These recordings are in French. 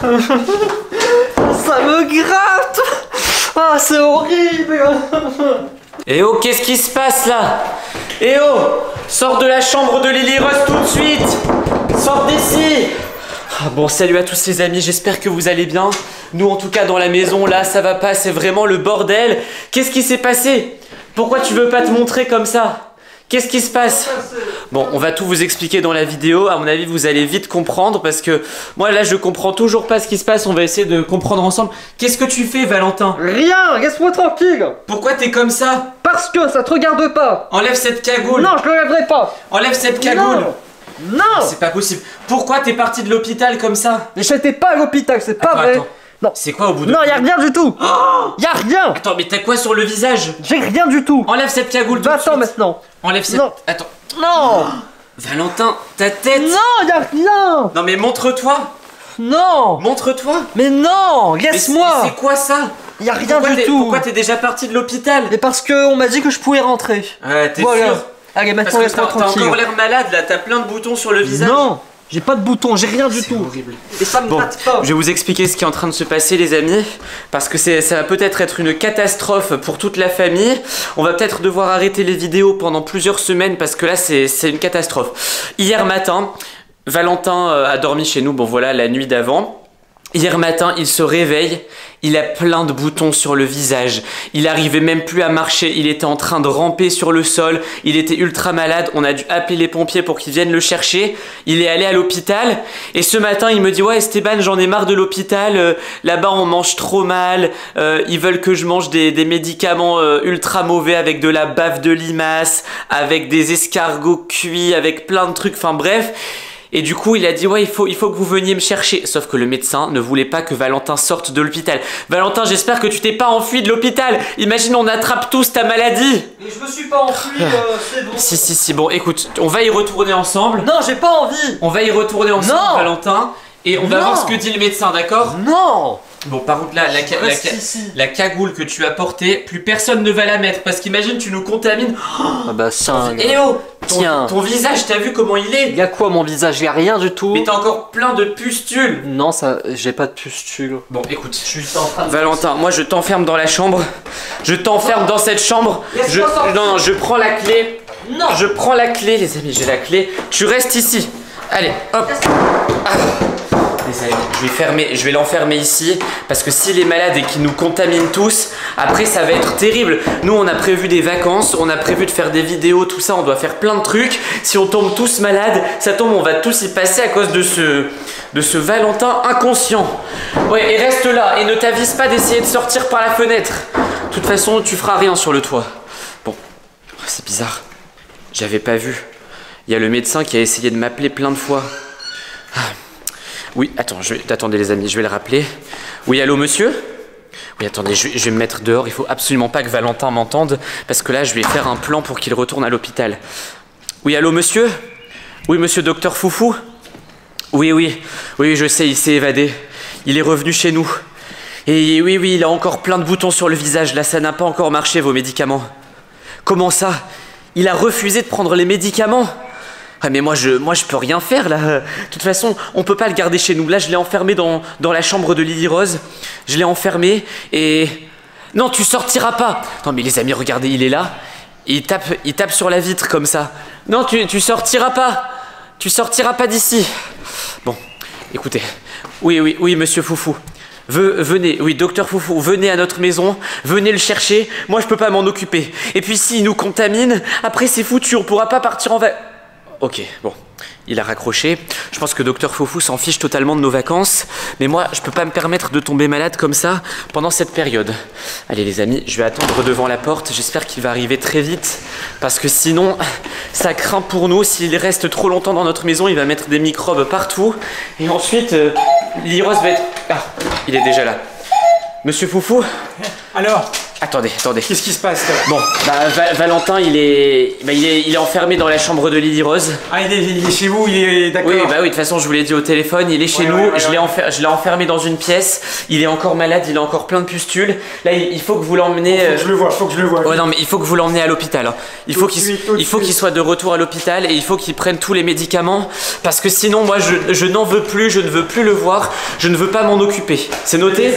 Ça me gratte. Ah, c'est horrible. Eh oh, qu'est-ce qui se passe là? Eh oh, sors de la chambre de Lily-Rose tout de suite. Sors d'ici. Ah bon, salut à tous les amis, j'espère que vous allez bien. Nous en tout cas dans la maison là ça va pas, c'est vraiment le bordel. Qu'est-ce qui s'est passé? Pourquoi tu veux pas te montrer comme ça? Qu'est-ce qui se passe? Bon, on va tout vous expliquer dans la vidéo, à mon avis vous allez vite comprendre parce que moi là je comprends toujours pas ce qui se passe, on va essayer de comprendre ensemble. Qu'est-ce que tu fais Valentin? Rien, laisse-moi tranquille. Pourquoi t'es comme ça? Parce que ça te regarde pas. Enlève cette cagoule. Non, je l'enlèverai pas. Enlève cette cagoule. Non. Non! C'est pas possible. Pourquoi t'es parti de l'hôpital comme ça? Mais j'étais pas à l'hôpital, c'est pas vrai. Non. C'est quoi au bout de... Non, y'a rien du tout. Oh, y'a rien. Attends, mais t'as quoi sur le visage? J'ai rien du tout. Enlève cette cagoule tout de suite. Attends maintenant. Enlève cette... Non. Attends. Non. Oh, Valentin, ta tête. Non, y'a rien. Non mais montre-toi. Non. Montre-toi. Mais non, laisse-moi. C'est quoi ça? Y'a rien du tout. Pourquoi t'es déjà parti de l'hôpital? Mais parce qu'on m'a dit que je pouvais rentrer. T'es sûr? Allez, maintenant laisse-moi tranquille. T'as encore l'air malade là, t'as plein de boutons sur le visage. Non, j'ai pas de boutons, j'ai rien du tout. C'est horrible. Et ça me batte pas. Je vais vous expliquer ce qui est en train de se passer les amis. Parce que ça va peut-être être une catastrophe pour toute la famille. On va peut-être devoir arrêter les vidéos pendant plusieurs semaines parce que là c'est une catastrophe. Hier matin, Valentin a dormi chez nous, bon voilà, la nuit d'avant. Hier matin, il se réveille, il a plein de boutons sur le visage, il arrivait même plus à marcher, il était en train de ramper sur le sol, il était ultra malade, on a dû appeler les pompiers pour qu'ils viennent le chercher, il est allé à l'hôpital, et ce matin il me dit « Ouais Esteban, j'en ai marre de l'hôpital, là-bas on mange trop mal, ils veulent que je mange des médicaments ultra mauvais avec de la bave de limace, avec des escargots cuits, avec plein de trucs, enfin bref ». Et du coup il a dit ouais il faut que vous veniez me chercher. Sauf que le médecin ne voulait pas que Valentin sorte de l'hôpital. Valentin, j'espère que tu t'es pas enfui de l'hôpital. Imagine, on attrape tous ta maladie. Mais je me suis pas enfui, c'est bon. Si bon, écoute, on va y retourner ensemble. Non, j'ai pas envie. On va y retourner ensemble, non. Valentin. Et on va voir ce que dit le médecin, d'accord? Non. Bon, par contre là, la cagoule que tu as portée, plus personne ne va la mettre. Parce qu'imagine, tu nous contamines. Ah bah ça. Eh oh, tiens. Ton visage, t'as vu comment il est? Y'a quoi mon visage? Y'a rien du tout. Mais t'as encore plein de pustules. Non, ça, j'ai pas de pustules. Bon, écoute, je suis en train de... Valentin, moi je t'enferme dans la chambre. Je t'enferme dans cette chambre. Non, je prends la clé. Non. Je prends la clé, les amis, j'ai la clé. Tu restes ici. Allez, hop. Je vais l'enfermer ici parce que s'il est malade et qu'il nous contamine tous, après ça va être terrible. Nous on a prévu des vacances, on a prévu de faire des vidéos, tout ça, on doit faire plein de trucs. Si on tombe tous malades, ça tombe, on va tous y passer à cause de ce Valentin inconscient. Ouais, et reste là et ne t'avise pas d'essayer de sortir par la fenêtre. De toute façon tu feras rien sur le toit. Bon, c'est bizarre, j'avais pas vu. Il y a le médecin qui a essayé de m'appeler plein de fois. Oui, attendez les amis, je vais le rappeler. Oui, allô monsieur? Oui, attendez, je vais me mettre dehors, il faut absolument pas que Valentin m'entende, parce que là, je vais faire un plan pour qu'il retourne à l'hôpital. Oui, allô monsieur? Oui, monsieur Docteur Foufou? Oui, je sais, il s'est évadé. Il est revenu chez nous. Et oui, il a encore plein de boutons sur le visage, là, ça n'a pas encore marché, vos médicaments. Comment ça? Il a refusé de prendre les médicaments? Ah mais moi je peux rien faire là. De toute façon on peut pas le garder chez nous. Là je l'ai enfermé dans la chambre de Lily-Rose. Je l'ai enfermé et... Non, tu sortiras pas. Non mais les amis, regardez, il est là. Il tape sur la vitre comme ça. Non, tu sortiras pas. Tu sortiras pas d'ici. Bon, écoutez. Oui monsieur Foufou. Venez, oui, Docteur Foufou, venez à notre maison, venez le chercher. Moi je peux pas m'en occuper. Et puis s'il nous contamine, après c'est foutu, on pourra pas partir en vacances. Ok, bon, il a raccroché. Je pense que Docteur Foufou s'en fiche totalement de nos vacances. Mais moi, je peux pas me permettre de tomber malade comme ça pendant cette période. Allez les amis, je vais attendre devant la porte. J'espère qu'il va arriver très vite. Parce que sinon, ça craint pour nous. S'il reste trop longtemps dans notre maison, il va mettre des microbes partout. Et ensuite, Lily-Rose va être... Ah, il est déjà là. Monsieur Foufou? Alors, Attendez, attendez. Qu'est-ce qui se passe là? Bon, bah Valentin, il est enfermé dans la chambre de Lily-Rose. Ah, il est chez vous, d'accord. Oui, bah oui, de toute façon, je vous l'ai dit au téléphone, il est chez nous. Je l'ai enfermé dans une pièce. Il est encore malade, il a encore plein de pustules. Là, il faut que vous l'emmenez. Faut que je le vois, faut que je le vois. Ouais, non, mais il faut que vous l'emmenez à l'hôpital. Hein. Il faut qu'il soit de retour à l'hôpital et il faut qu'il prenne tous les médicaments parce que sinon, moi, je n'en veux plus, je ne veux plus le voir, je ne veux pas m'en occuper. C'est noté? Je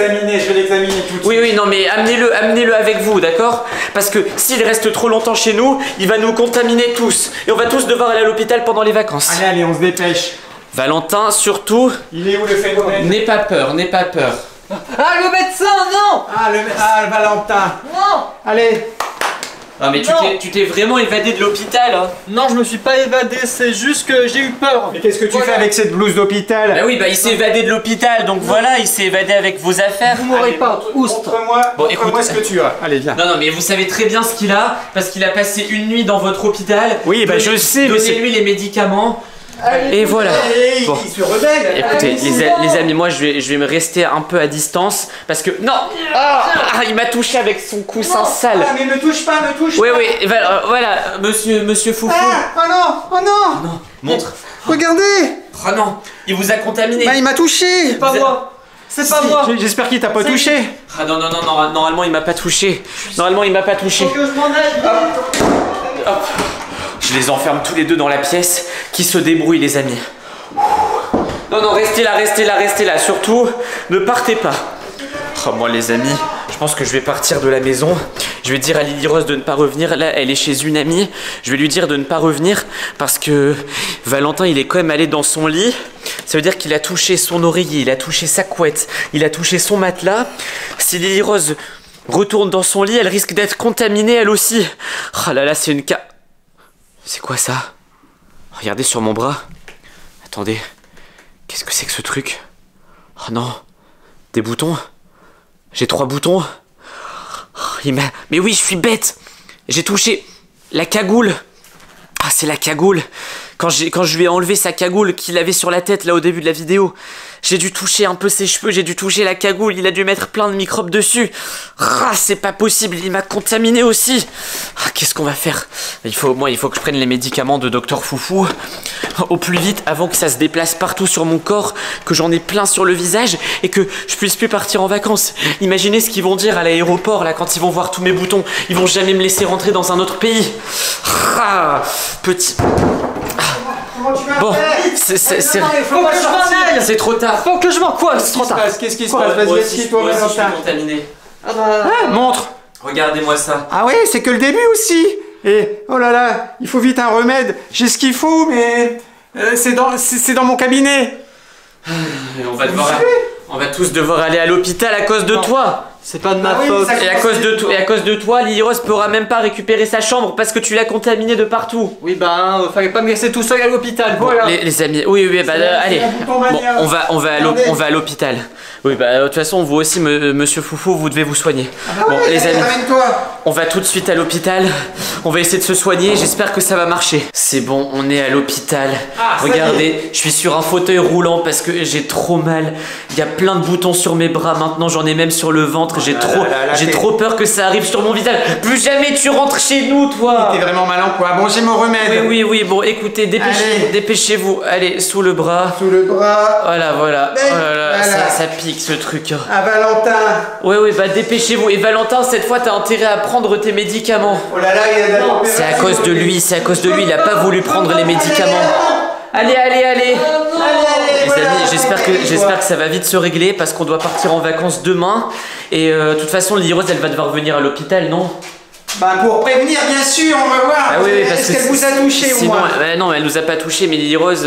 vais l'examiner tout de suite. Oui, oui, non, mais amenez-le avec vous, d'accord? Parce que s'il reste trop longtemps chez nous, il va nous contaminer tous. Et on va tous devoir aller à l'hôpital pendant les vacances. Allez, allez, on se dépêche. Valentin, surtout... Il est où le phénomène? N'aie pas peur, n'aie pas peur. Ah, le médecin, non! Ah, le Valentin. Non! Allez. Non mais tu t'es vraiment évadé de l'hôpital hein. Non, je me suis pas évadé, c'est juste que j'ai eu peur. Mais qu'est-ce que tu fais avec cette blouse d'hôpital? Bah oui, bah il s'est évadé de l'hôpital, donc voilà, il s'est évadé avec vos affaires. Vous m'aurez pas, oustre. Montre-moi ce que tu as. Allez, viens. Non, non, mais vous savez très bien ce qu'il a, parce qu'il a passé une nuit dans votre hôpital. Oui, bah je sais. Donnez-lui les médicaments. Et voilà. Bon. Il se rebelle. Écoutez, les amis, moi je vais me rester un peu à distance parce que non, il m'a touché avec son coussin sale. Ah, mais me touche pas, me touche. Oui, pas. Oui, voilà, monsieur Foufou. Ah, oh non, oh non. Non, montre. Regardez. Oh non, il vous a contaminé. Bah, il m'a touché. C'est pas moi. C'est pas moi. J'espère qu'il t'a pas touché. Ah non, non, non, non, normalement il m'a pas touché. Normalement il m'a pas touché. Faut que je m'en aille. Hop. Je les enferme tous les deux dans la pièce, qui se débrouille les amis. Non, non, restez là, restez là, restez là. Surtout, ne partez pas. Oh, moi les amis, je pense que je vais partir de la maison. Je vais dire à Lily-Rose de ne pas revenir. Là, elle est chez une amie. Je vais lui dire de ne pas revenir parce que Valentin, il est quand même allé dans son lit. Ça veut dire qu'il a touché son oreiller, il a touché sa couette, il a touché son matelas. Si Lily-Rose retourne dans son lit, elle risque d'être contaminée elle aussi. Oh là là, c'est une cas... C'est quoi ça? Regardez sur mon bras. Attendez. Qu'est-ce que c'est que ce truc? Oh non. Des boutons? J'ai 3 boutons. Oh, mais oui, je suis bête. J'ai touché la cagoule. Ah, c'est la cagoule. Quand je lui ai enlevé sa cagoule qu'il avait sur la tête là au début de la vidéo, j'ai dû toucher un peu ses cheveux, j'ai dû toucher la cagoule, il a dû mettre plein de microbes dessus. Ah, c'est pas possible, il m'a contaminé aussi. Ah, qu'est-ce qu'on va faire? Il faut que je prenne les médicaments de Docteur Foufou au plus vite avant que ça se déplace partout sur mon corps, que j'en ai plein sur le visage et que je puisse plus partir en vacances. Imaginez ce qu'ils vont dire à l'aéroport là quand ils vont voir tous mes boutons. Ils vont jamais me laisser rentrer dans un autre pays. Ah, petit... Bon, c'est trop tard. Faut que je m'en... Quoi? C'est trop tard. Qu'est-ce qui se passe? Vas-y, assieds-toi, Valentin. Je suis contaminé. Ah, montre. Regardez-moi ça. Ah ouais, c'est que le début aussi. Et oh là là, il faut vite un remède. J'ai ce qu'il faut, mais c'est dans mon cabinet. Et on va tous devoir aller à l'hôpital à cause de toi. C'est pas de ma faute. Et à cause de toi, Lily-Rose pourra même pas récupérer sa chambre parce que tu l'as contaminée de partout. Oui, bah, fallait pas me laisser tout seul à l'hôpital. Bon, voilà. Les amis, oui, oui, bah, allez. Bon, on va à l'hôpital. Oui, bah, de toute façon, vous aussi, monsieur Foufou, vous devez vous soigner. Ah, bon, oui, les amis, on va tout de suite à l'hôpital. On va essayer de se soigner. J'espère que ça va marcher. C'est bon, on est à l'hôpital. Ah, regardez, je suis sur un fauteuil roulant parce que j'ai trop mal. Il y a plein de boutons sur mes bras. Maintenant, j'en ai même sur le ventre. J'ai trop peur que ça arrive sur mon visage. Plus jamais tu rentres chez nous, toi. T'es vraiment malin, quoi. Bon, j'ai mon remède. Oui, oui, oui. Bon, écoutez, dépêchez-vous. Allez, sous le bras. Sous le bras. Voilà, voilà. Oh là là, voilà. Ça pique, ce truc. Ah, Valentin. Oui, oui, bah dépêchez-vous. Et Valentin, cette fois, t'as intérêt à prendre tes médicaments. Oh là là, il y a... C'est à cause de lui. C'est à cause de lui. Il a pas voulu prendre les médicaments. Allez, allez, allez. Les amis, j'espère que ça va vite se régler parce qu'on doit partir en vacances demain. Et de toute façon, Lily-Rose, elle va devoir venir à l'hôpital, non? Bah pour prévenir, bien sûr, on va voir. Ah oui, est-ce qu'elle vous a touché au moins? Bah non, elle nous a pas touché, mais Lily-Rose,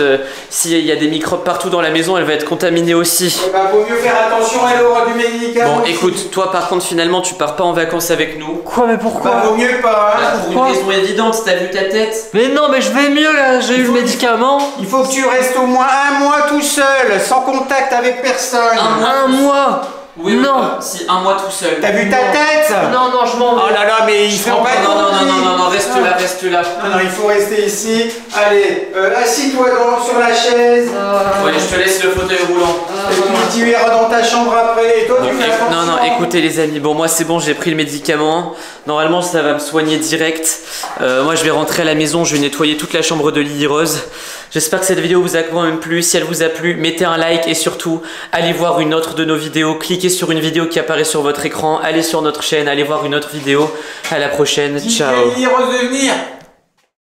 s'il y a des microbes partout dans la maison, elle va être contaminée aussi. Et bah vaut mieux faire attention, elle aura du médicament. Bon, écoute, toi par contre, finalement, tu pars pas en vacances avec nous. Quoi, mais pourquoi? Bah vaut mieux pas, hein. Bah, pour une raison évidente, t'as vu ta tête. Mais non, mais je vais mieux là, j'ai eu le médicament. Il faut que tu restes au moins un mois tout seul, sans contact avec personne. Un mois? Oui, non, oui, si un mois tout seul. T'as vu ta tête? Non, non, je m'en vais. Oh là là, mais il faut pas... Non, reste là, reste là. Non, non, il faut rester ici. Allez, assis-toi sur la chaise. Ouais, je te laisse le fauteuil roulant. Et tu iras dans ta chambre après. Et toi, tu fais attention. Non, non, écoutez les amis, bon, moi c'est bon, j'ai pris le médicament. Normalement, ça va me soigner direct. Moi, je vais rentrer à la maison, je vais nettoyer toute la chambre de Lily-Rose. J'espère que cette vidéo vous a quand même plu. Si elle vous a plu, mettez un like et surtout, allez voir une autre de nos vidéos. Cliquez sur une vidéo qui apparaît sur votre écran. Allez sur notre chaîne, allez voir une autre vidéo. À la prochaine, ciao. Lily-Rose de venir.